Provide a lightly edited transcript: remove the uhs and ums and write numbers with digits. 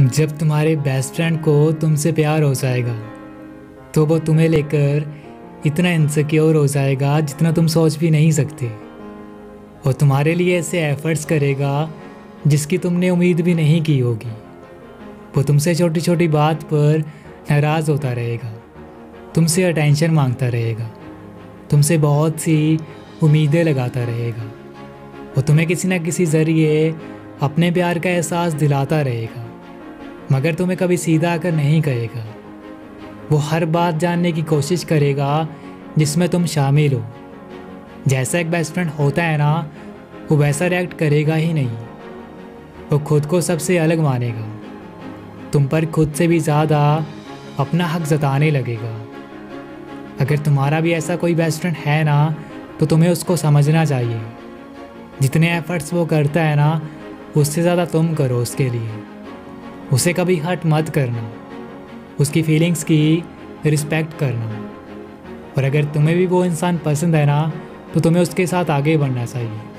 जब तुम्हारे best friend को तुमसे प्यार हो जाएगा तो वो तुम्हें लेकर इतना इनसिक्योर हो जाएगा जितना तुम सोच भी नहीं सकते, और तुम्हारे लिए ऐसे एफर्ट्स करेगा जिसकी तुमने उम्मीद भी नहीं की होगी। वो तुमसे छोटी छोटी बात पर नाराज़ होता रहेगा, तुमसे अटेंशन मांगता रहेगा, तुमसे बहुत सी उम्मीदें लगाता रहेगा। वो तुम्हें किसी न किसी ज़रिए अपने प्यार का एहसास दिलाता रहेगा, मगर तुम्हें कभी सीधा आकर नहीं कहेगा। वो हर बात जानने की कोशिश करेगा जिसमें तुम शामिल हो। जैसा एक बेस्ट फ्रेंड होता है ना, वो वैसा रिएक्ट करेगा ही नहीं। वो खुद को सबसे अलग मानेगा, तुम पर खुद से भी ज़्यादा अपना हक जताने लगेगा। अगर तुम्हारा भी ऐसा कोई बेस्ट फ्रेंड है ना, तो तुम्हें उसको समझना चाहिए। जितने एफर्ट्स वो करता है ना, उससे ज़्यादा तुम करो उसके लिए। उसे कभी हर्ट मत करना, उसकी फीलिंग्स की रिस्पेक्ट करना। और अगर तुम्हें भी वो इंसान पसंद है ना, तो तुम्हें उसके साथ आगे बढ़ना चाहिए।